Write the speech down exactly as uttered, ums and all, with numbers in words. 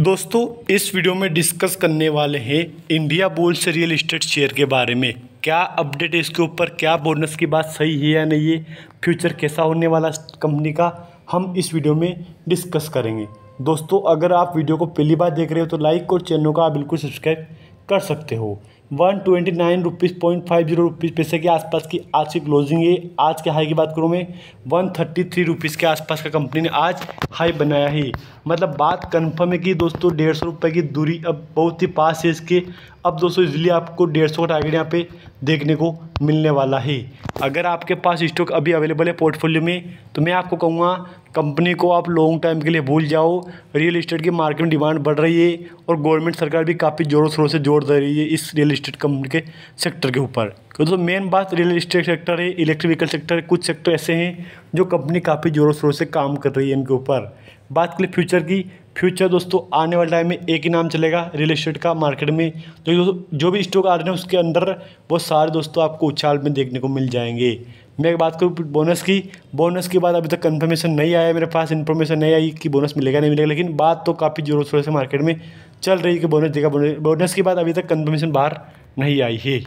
दोस्तों इस वीडियो में डिस्कस करने वाले हैं India bulls real estate share के बारे में। क्या अपडेट है इसके ऊपर, क्या बोनस की बात सही है या नहीं है, फ्यूचर कैसा होने वाला कंपनी का, हम इस वीडियो में डिस्कस करेंगे। दोस्तों अगर आप वीडियो को पहली बार देख रहे हो तो लाइक और चैनल को आप बिल्कुल सब्सक्राइब कर सकते हो। One twenty nine rupees point five zero rupees पैसे के आसपास की आज की क्लोजिंग है। आज के हाई की बात करूँ मैं वन थर्टी थ्री रुपीज़ के आसपास का कंपनी ने आज हाई बनाया है। मतलब बात कंफर्म है कि दोस्तों डेढ़ सौ रुपये की दूरी अब बहुत ही पास है इसके। अब दोस्तों इजली आपको डेढ़ सौ का टारगेट यहाँ पे देखने को मिलने वाला है। अगर आपके पास स्टॉक अभी अवेलेबल है पोर्टफोलियो में तो मैं आपको कहूँगा कंपनी को आप लॉन्ग टाइम के लिए भूल जाओ। रियल एस्टेट की मार्केट में डिमांड बढ़ रही है और गवर्नमेंट सरकार भी काफ़ी ज़ोरों शोरों से जोर दे रही है इस रियल एस्टेट कंपनी के सेक्टर के ऊपर। दोस्तों मेन बात रियल एस्टेट सेक्टर है, इलेक्ट्रिक व्हीकल सेक्टर है, कुछ सेक्टर ऐसे हैं जो कंपनी काफ़ी ज़ोरों शोरों से काम कर रही है इनके ऊपर। बात करें फ्यूचर की, फ्यूचर दोस्तों आने वाले टाइम में एक ही नाम चलेगा रियल एस्टेट का मार्केट में। जो जो भी स्टॉक आ रहे हैं उसके अंदर वो सारे दोस्तों आपको उछाल में देखने को मिल जाएंगे। मैं बात करूँ बोनस की, बोनस के बाद अभी तक कंफर्मेशन नहीं आया मेरे पास, इन्फॉर्मेशन नहीं आई कि बोनस मिलेगा नहीं मिलेगा, लेकिन बात तो काफ़ी जोरों शोरों से मार्केट में चल रही है कि बोनस देगा। बोनस के बाद अभी तक कन्फर्मेशन बाहर नहीं आई है।